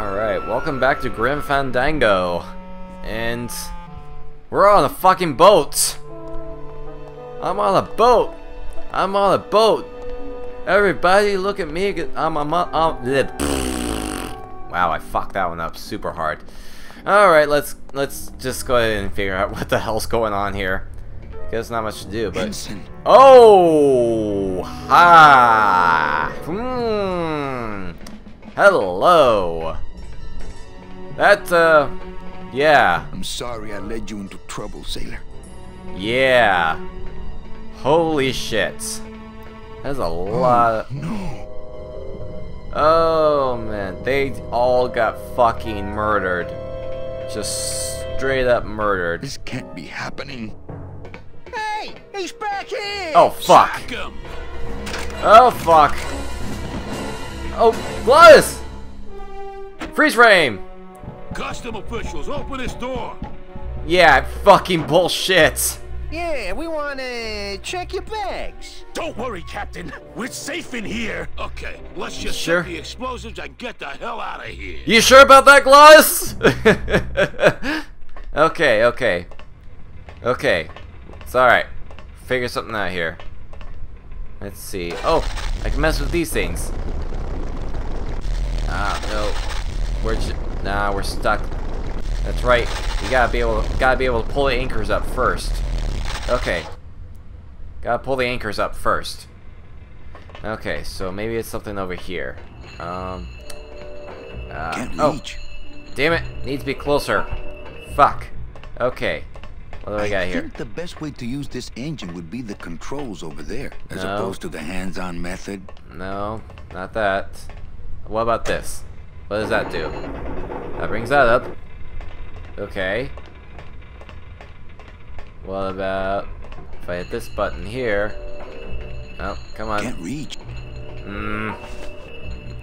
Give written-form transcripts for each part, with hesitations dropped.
Alright, welcome back to Grim Fandango. And we're on a fucking boat. I'm on a boat. I'm on a boat. Everybody look at me. Wow, I fucked that one up super hard. Alright, let's just go ahead and figure out what the hell's going on here. Guess not much to do, but Vincent. Oh, ha! Hello. That yeah. I'm sorry I led you into trouble, sailor. Yeah. Holy shit. That's a lot. No. Oh man, they all got fucking murdered. Just straight up murdered. This can't be happening. Hey, he's back here. Oh fuck. Oh fuck. Oh, Glottis! Freeze frame! Custom officials, open this door! Yeah, fucking bullshit! Yeah, we wanna check your bags. Don't worry, Captain. We're safe in here. Okay, let's just sure? Set the explosives and get the hell out of here. You sure about that, Glottis? Okay. It's alright. Figure something out here. Let's see. Oh, I can mess with these things. Ah, no, we're stuck. That's right. You gotta be able to pull the anchors up first. Okay. Gotta pull the anchors up first. Okay, so maybe it's something over here. Can't reach. Oh, damn it! Needs to be closer. Fuck. Okay. What do I got here? I think the best way to use this engine would be the controls over there, as opposed to the hands-on method. No, not that. What about this? What does that do? That brings that up. Okay. What about if I hit this button here? Oh, come on. Can't reach.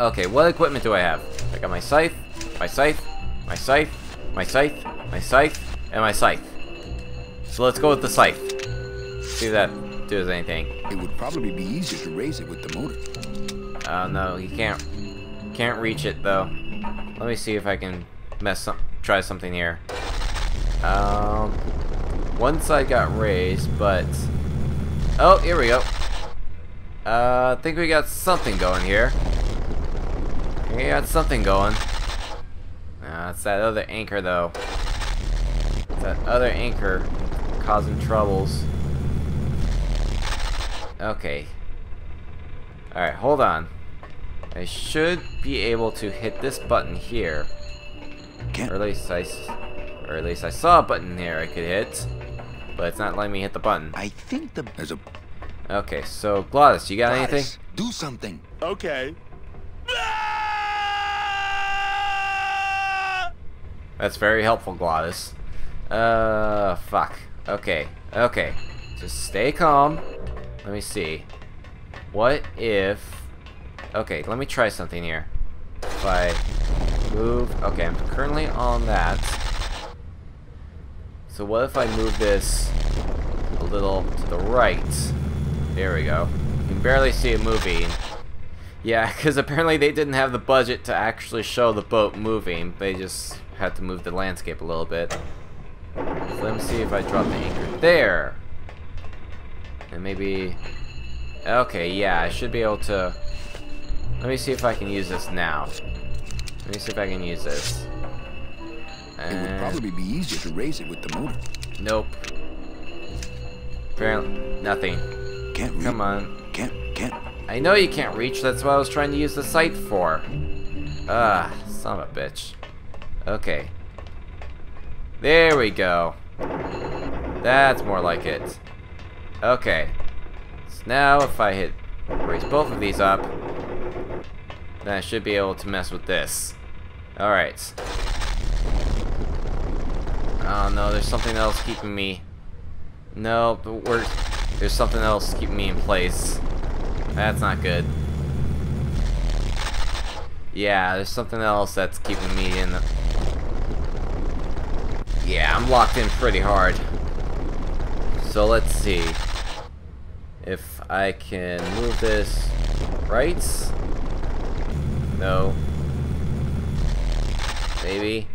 Okay, what equipment do I have? I got my scythe, my scythe, my scythe, my scythe, my scythe, and my scythe. So let's go with the scythe. See if that does anything. It would probably be easier to raise it with the motor. Oh no, you can't. Can't reach it though. Let me see if I can try something here. One side got raised, but oh, here we go. I think we got something going here. We got something going. It's that other anchor though. It's that other anchor causing troubles. Okay. All right, hold on. I should be able to hit this button here. Or at least I saw a button there I could hit, but it's not letting me hit the button. I think there's a. Okay, so Glottis, you got anything? Do something. Okay. That's very helpful, Glottis. Fuck. Okay. Just stay calm. Let me see. What if? Okay, let me try something here. If I move... Okay, I'm currently on that. So what if I move this a little to the right? There we go. You can barely see it moving. Yeah, because apparently they didn't have the budget to actually show the boat moving. They just had to move the landscape a little bit. So let me see if I drop the anchor there. And maybe... Okay, yeah, I should be able to... Let me see if I can use this now. Let me see if I can use this. And it would probably be easier to raise it with the motor. Nope. Apparently, nothing. Can't. Come on. Can't. I know you can't reach. That's what I was trying to use the scythe for. Ah, son of a bitch. Okay. There we go. That's more like it. Okay. So now if I hit, raise both of these up. Then I should be able to mess with this. Alright. Oh no, there's something else keeping me. No, but there's something else keeping me in place. That's not good. Yeah, there's something else that's keeping me in the... Yeah, I'm locked in pretty hard. So let's see. If I can move this right... No. Maybe?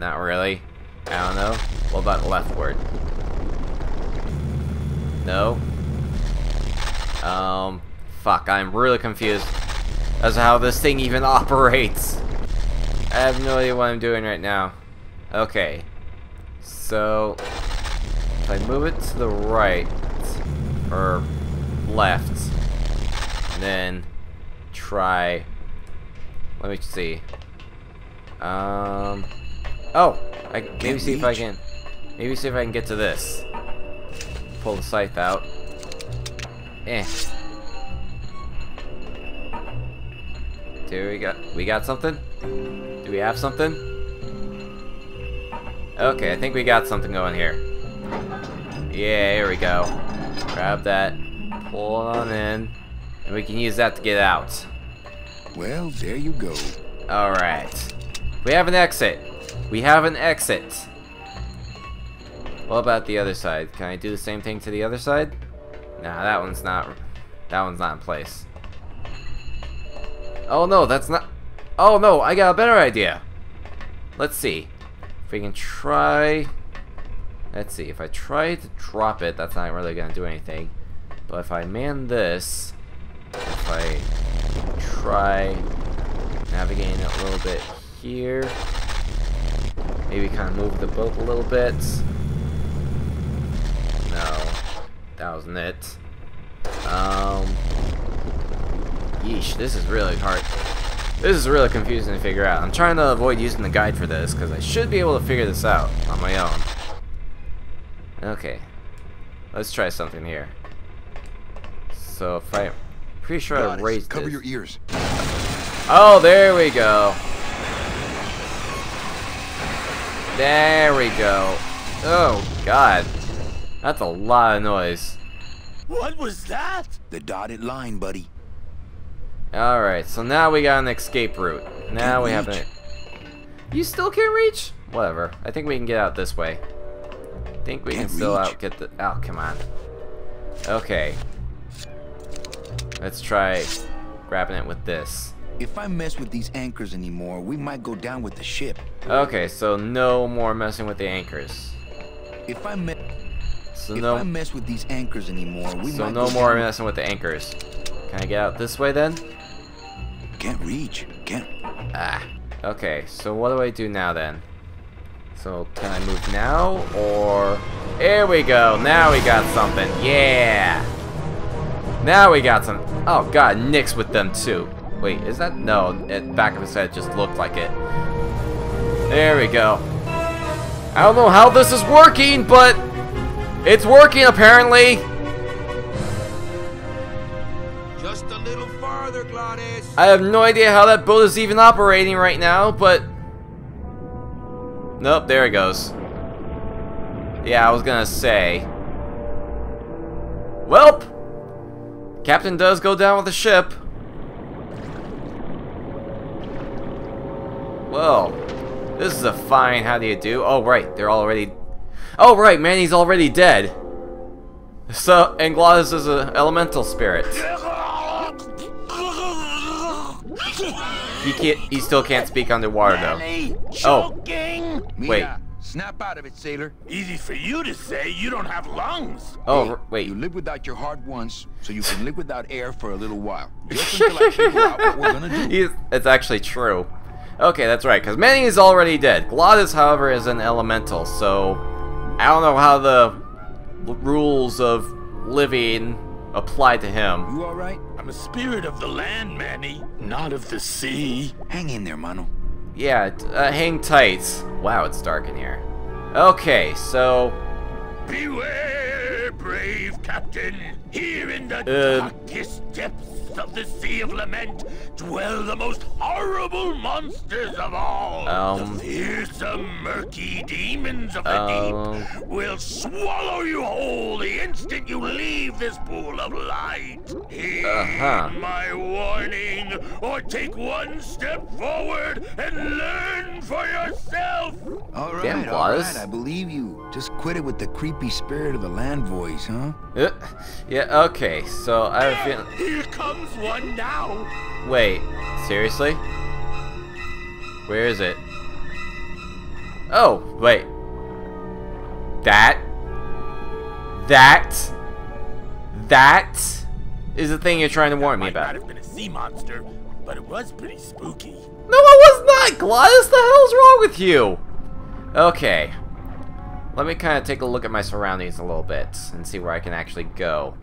Not really. I don't know. What about leftward? No? Fuck, I'm really confused as to how this thing even operates. I have no idea what I'm doing right now. Okay. So, if I move it to the right, or left, and then try, let me see. Oh, maybe see if I can, get to this. Pull the scythe out. Eh. Do we got something? Do we have something? Okay, I think we got something going here. Yeah, here we go. Grab that, pull it on in, and we can use that to get out. Well, there you go. Alright. We have an exit. We have an exit. What about the other side? Can I do the same thing to the other side? Nah, that one's not in place. Oh no, that's not... Oh no, I got a better idea. Let's see. If we can try... Let's see, if I try to drop it, that's not really going to do anything. But if I man this... If I try navigating it a little bit here... Maybe kind of move the boat a little bit. No, that wasn't it. Yeesh, this is really hard. This is really confusing to figure out. I'm trying to avoid using the guide for this, because I should be able to figure this out on my own. Okay. Let's try something here. So if I'm pretty sure I raised it. Cover your ears. Oh, there we go. There we go. Oh, God. That's a lot of noise. What was that? The dotted line, buddy. Alright, so now we got an escape route. Now we have an... You still can't reach? Whatever. I think we can get out this way. I think we can still get the... Oh, come on. Okay. Let's try grabbing it with this. If I mess with these anchors anymore, we might go down with the ship. Okay, so no more messing with the anchors. If I mess with these anchors anymore, we might no more messing with the anchors. Can I get out this way then? Can't reach. Can't. Ah. Okay, so what do I do now then? So can I move now or... Here we go. Now we got something. Yeah. Now we got some. Oh God, Nick's with them too. Wait, is that? No, the back of his head just looked like it. There we go. I don't know how this is working, but it's working apparently. Just a little farther, Glottis. I have no idea how that boat is even operating right now, but nope, there it goes. Yeah, I was gonna say. Welp! Captain does go down with the ship. Whoa. This is a fine how do you do. Oh right, they're already... Oh right, Manny's already dead. So, and Glottis is an elemental spirit. He still can't speak underwater though. Oh. Wait. Snap out of it, sailor. Easy for you to say, you don't have lungs. Oh, wait. You live without your heart once, so you can live without air for a little while. Just until I figure out what we're gonna do. It's actually true. Okay, that's right, because Manny is already dead. Glottis, however, is an elemental, so I don't know how the rules of living apply to him. You all right? I'm a spirit of the land, Manny, not of the sea. Hang in there, Mano. Yeah, hang tight. Wow, it's dark in here. Okay, so... Beware, brave captain. Here in the darkest depths of the Sea of Lament dwell the most horrible monsters of all. The fearsome murky demons of the deep will swallow you whole the instant you leave this pool of light. Heed my warning, or take one step forward and learn for yourself. All right, I believe you. Just quit it with the creepy spirit of the land voice, huh? Yeah, okay, so I have a feeling... Here comes one now. Wait, seriously? Where is it? Oh, wait. That is the thing you're trying to warn me about. Might not have been a sea monster, but it was pretty spooky. No, it was not, Glottis! The hell's wrong with you? Okay. Let me kind of take a look at my surroundings a little bit and see where I can actually go.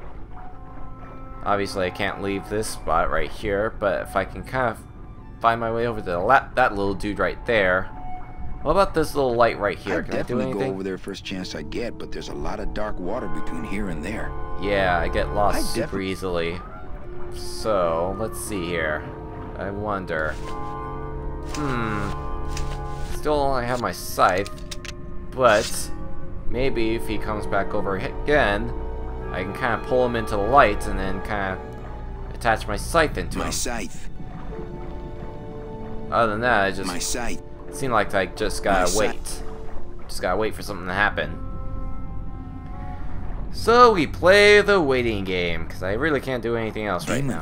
Obviously, I can't leave this spot right here, but if I can kind of find my way over to that little dude right there. What about this little light right here? Can I do anything? I'd definitely go over there first chance I get, but there's a lot of dark water between here and there. Yeah, I get lost super easily. So, let's see here. I wonder. Still only have my scythe, but maybe if he comes back over again, I can kind of pull him into the light and then kind of attach my scythe into him. My scythe. Other than that, I just... My scythe. Seemed like I just gotta wait. Just gotta wait for something to happen. So we play the waiting game, because I really can't do anything else right now.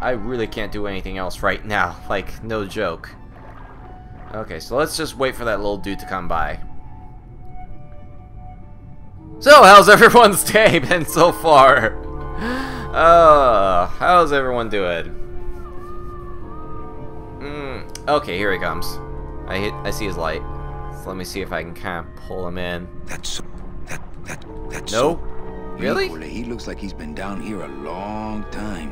I really can't do anything else right now. Like, no joke. Okay, so let's just wait for that little dude to come by. So, how's everyone's day been so far? How's everyone doing? Okay, here he comes. I see his light. So let me see if I can kind of pull him in. That's no? Really? He looks like he's been down here a long time.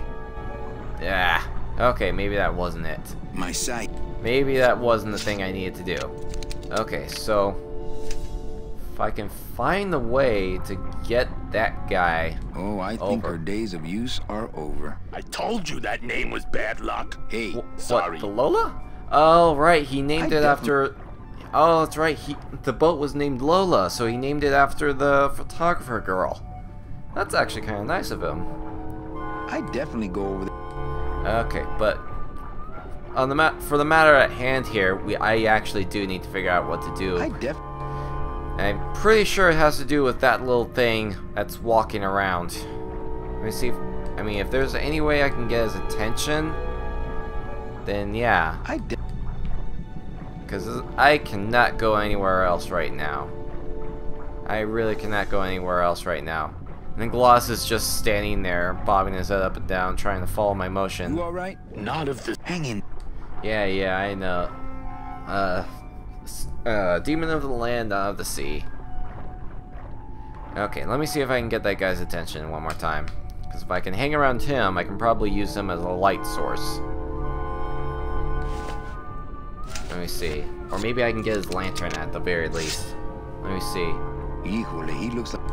Yeah. Okay, maybe that wasn't it. My sight. Maybe that wasn't the thing I needed to do. Okay, so if I can find the way to get that guy. Oh, I think our days of use are over. I told you that name was bad luck. Hey, sorry. What, the Lola? Oh, right, he named it after... Oh, that's right, the boat was named Lola, so he named it after the photographer girl. That's actually kind of nice of him. I definitely go over there. Okay, but on the for the matter at hand here, I actually do need to figure out what to do. I'm pretty sure it has to do with that little thing that's walking around. Let me see if... I mean, if there's any way I can get his attention, then yeah. Because I cannot go anywhere else right now. I really cannot go anywhere else right now. And then Glottis is just standing there, bobbing his head up and down, trying to follow my motion. You alright? Not if this hanging. Yeah, I know. Demon of the land, not of the sea. Okay, let me see if I can get that guy's attention one more time. Because if I can hang around him, I can probably use him as a light source. Let me see. Or maybe I can get his lantern at the very least. Let me see. He looks like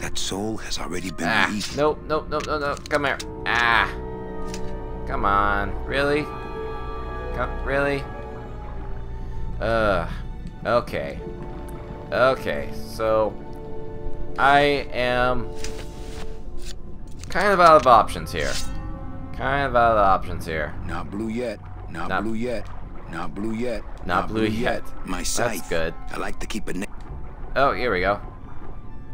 that soul has already been released. Nope. Come here. Come on. Really? Really? Okay, so I am kind of out of options here. Not blue yet. Not blue yet. My sight. That's good. I like to keep it. Oh, here we go.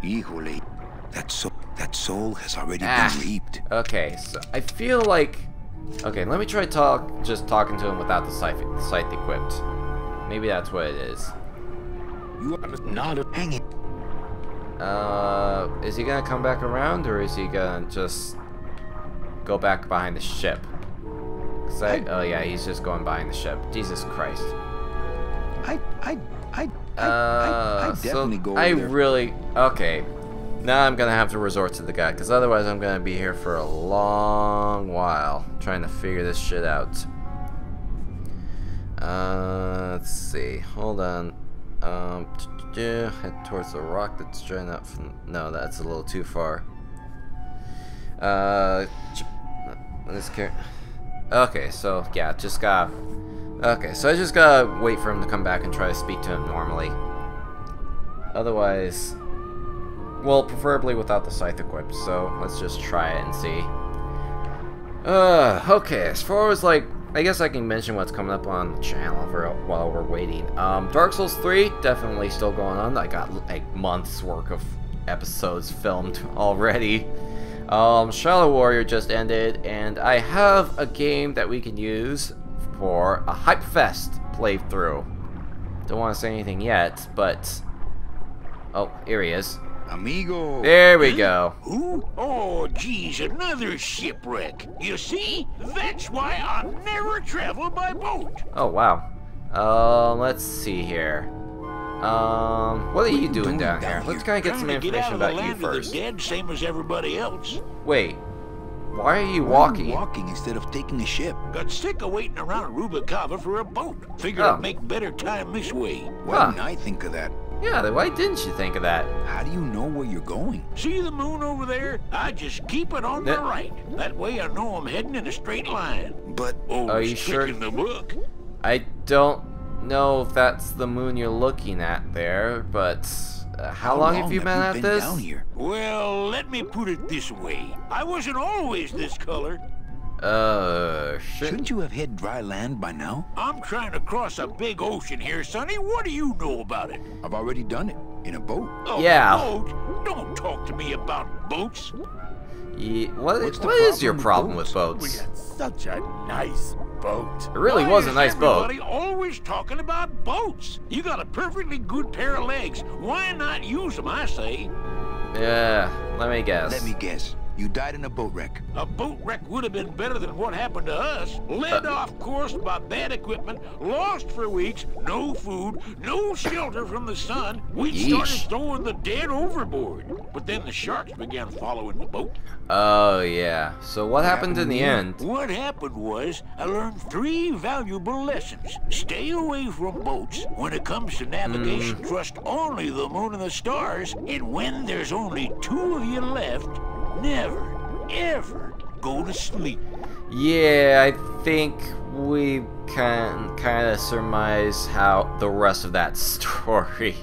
That soul has already been reaped. Okay, so I feel like. Okay, let me try talking to him without the scythe equipped. Maybe that's what it is. You are not a hanging. Is he gonna come back around, or is he gonna just go back behind the ship? Oh yeah, he's just going behind the ship. Jesus Christ. I definitely go over there. Okay. Now I'm gonna have to resort to the guy, because otherwise I'm gonna be here for a long while trying to figure this shit out. Let's see. Hold on. Head towards the rock that's drawn up from... No, that's a little too far. Okay, so, yeah, just gotta... Okay, so I just gotta wait for him to come back and try to speak to him normally. Otherwise... Well, preferably without the scythe equipped, so let's just try it and see. Okay, as far as, like... I guess I can mention what's coming up on the channel for while we're waiting. Dark Souls 3 definitely still going on. I got like months worth of episodes filmed already. Shadow Warrior just ended, and I have a game that we can use for a Hypefest playthrough. Don't want to say anything yet, but... Oh, here he is. Amigo. There we go. Ooh. Oh, geez, another shipwreck. You see? That's why I never travel by boat. Oh, wow. Let's see here. What are you doing down here? Let's kind of get some information about you first. Dead, same as everybody else. Wait. Why are you walking? I'm walking instead of taking a ship. Got sick of waiting around Rubicava for a boat. Figured I'd make better time this way. Why didn't I think of that? Yeah, then why didn't you think of that? How do you know where you're going? See the moon over there? I just keep it on the right. That way I know I'm heading in a straight line. But are you sure? In the book. I don't know if that's the moon you're looking at there, but... how long have you been at this? Down here? Well, let me put it this way. I wasn't always this color. Shit. Shouldn't you have hit dry land by now? I'm trying to cross a big ocean here, Sonny. What do you know about it? I've already done it. In a boat. Oh, yeah. Boat? Don't talk to me about boats. Yeah, what is your problem with boats? We had such a nice boat. It really was a nice boat. Why is everybody always talking about boats? You got a perfectly good pair of legs. Why not use them, I say? Yeah, let me guess. Let me guess. You died in a boat wreck. A boat wreck would have been better than what happened to us. Led off course by bad equipment, lost for weeks, no food, no shelter from the sun. We started throwing the dead overboard. But then the sharks began following the boat. Oh, yeah. So what happened in the end? What happened was I learned 3 valuable lessons. Stay away from boats. When it comes to navigation, trust only the moon and the stars. And when there's only 2 of you left, never, ever go to sleep. Yeah, I think we can kind of surmise how the rest of that story.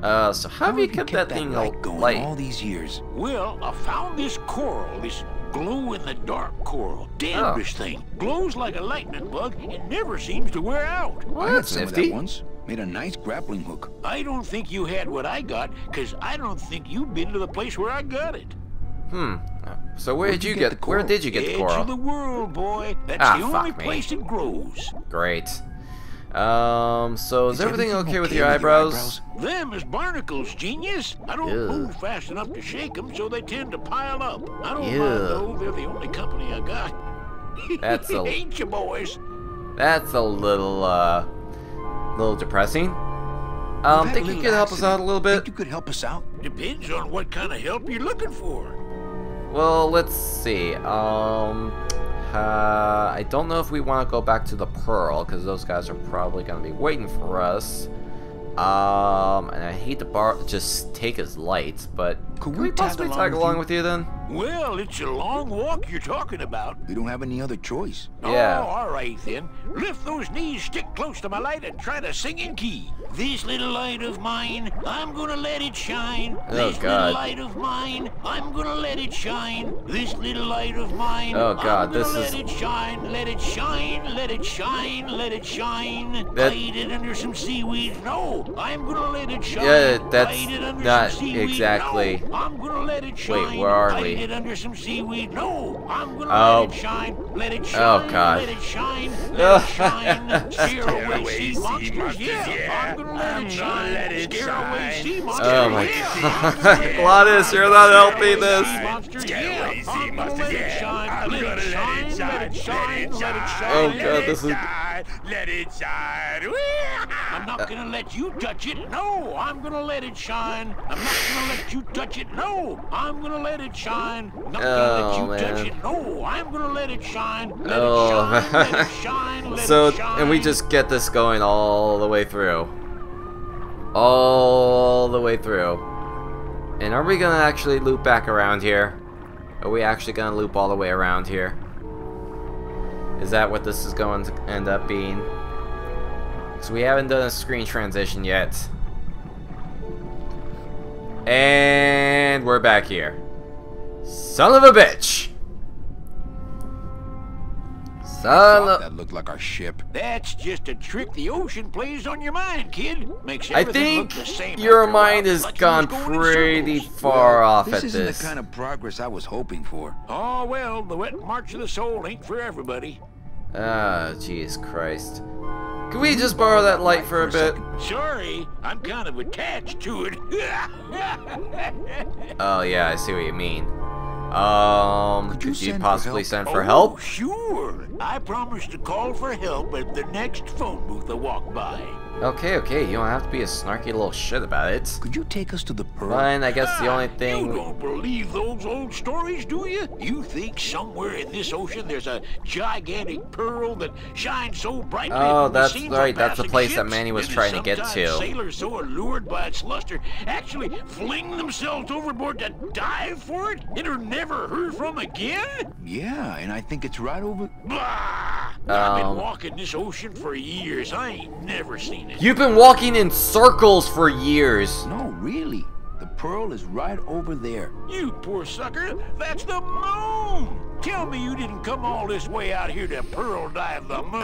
So how have you kept that thing going all these years? Well, I found this coral, this glow-in-the-dark coral. Damnedest thing. Glows like a lightning bug and never seems to wear out. Well, that's nifty. Made a nice grappling hook. I don't think you had what I got, because I don't think you've been to the place where I got it. Hmm. So where did you get the coral? Where did you get the coral? Edge of the world, boy. That's the only place it grows. Great. So is everything okay with your eyebrows? Them is barnacles, genius. I don't move fast enough to shake them, so they tend to pile up. I don't mind though. They're the only company I got. That's a ain't you boys. That's a little little depressing. Think you could help us out a little bit? Think you could help us out? Depends on what kind of help you're looking for. Well, let's see. I don't know if we want to go back to the Pearl, because those guys are probably going to be waiting for us. And I hate to just take his lights, but could we possibly tag along with you then? Well, it's a long walk you're talking about. We don't have any other choice. Yeah. Oh, all right then. Lift those knees, stick close to my light, and try to sing in key. This little light of mine, I'm gonna let it shine. This little light of mine, I'm gonna let it shine. This little light of mine, I'm gonna let it shine. Let it shine, let it shine, let it shine. Hide it under some seaweed. No. I'm gonna let it shine. Yeah, that's not exactly. No, I'm gonna let it shine. Wait, where are we? Hide it under some seaweed. No, I'm gonna let it shine. Let it shine. Oh God. Let it shine. Let it shine. Scare away sea monsters. Yeah, I'm gonna let it shine. Let it scare away sea monsters. Oh my God. Glottis, you're not helping this. Scare away sea monsters. Yeah, I'm gonna let it shine. Let it shine. Oh God, this is. Let it shine. I'm not gonna let you touch it. No, I'm gonna let it shine. I'm not gonna let you touch it. No, I'm gonna let it shine. I'm not gonna let you touch it. No, I'm gonna let it shine. Let it shine. Let it shine. Let it shine. And we just get this going all the way through. All the way through. And are we gonna actually loop back around here? Are we actually gonna loop all the way around here? Is that what this is going to end up being? So we haven't done a screen transition yet. And we're back here. Son of a bitch! That looked like our ship. That's just a trick the ocean plays on your mind, kid. Makes everything look the same. I think your mind has gone pretty far off at this. This isn't the kind of progress I was hoping for. Oh, well, the wet march of the soul ain't for everybody. Ah, Jesus Christ. Can we just borrow that light for a bit? Sorry, I'm kind of attached to it. Oh yeah, I see what you mean. Could you possibly send for help? Oh, sure. I promise to call for help at the next phone booth I walk by. Okay, okay, you don't have to be a snarky little shit about it. Could you take us to the pearl? Fine, I guess the only thing... You don't believe those old stories, do you? You think somewhere in this ocean there's a gigantic pearl that shines so brightly... Oh, that's right, that's the place that Manny was trying to get to. Sailors so allured by its luster actually fling themselves overboard to dive for it and are never heard from again? Yeah, and I think it's right over... Bah! I've been walking this ocean for years. I ain't never seen it. You've been walking in circles for years. No, really. The pearl is right over there. You poor sucker. That's the moon. Tell me you didn't come all this way out here to pearl dive the moon.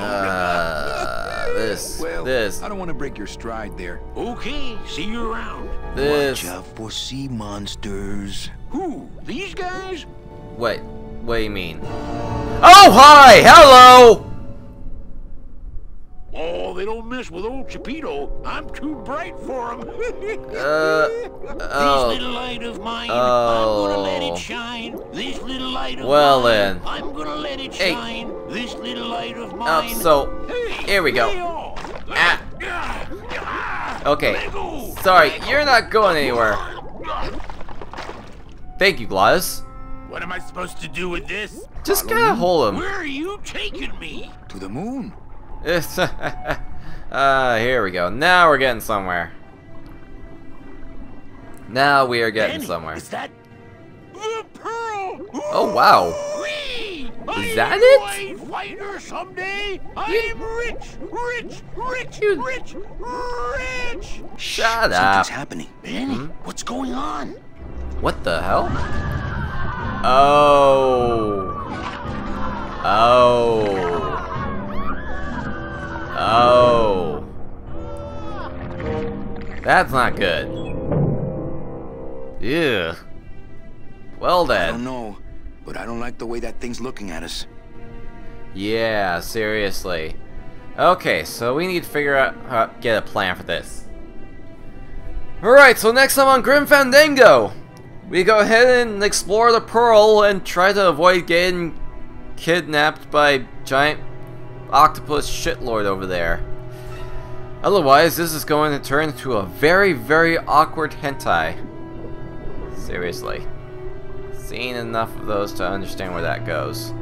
Well, I don't want to break your stride there. Okay, see you around. Watch out for sea monsters. Who? These guys? Wait. What do you mean? Oh, hi! Hello! Oh, they don't mess with old Chepito. I'm too bright for him. This little light of mine, I'm gonna let it shine. This little light of mine, I'm gonna let it shine. This little light of mine. Here we go. Okay. Sorry, you're not going anywhere. Thank you, Glottis. What am I supposed to do with this? Just kind of hold him. Where are you taking me? To the moon. Here we go. Now we're getting somewhere. Now we are getting somewhere. Is that the pearl? Oh wow. Whee! Is that it? Fighter someday. I'm rich. Shut up. Something's happening. Manny, what's going on? What the hell? Oh. That's not good. Yeah. Well then. I don't know, but I don't like the way that thing's looking at us. Yeah, seriously. Okay, so we need to figure out how to get a plan for this. Alright, so next time on Grim Fandango! We go ahead and explore the pearl and try to avoid getting kidnapped by giant octopus shitlord over there. Otherwise, this is going to turn into a very, very awkward hentai. Seriously. Seen enough of those to understand where that goes.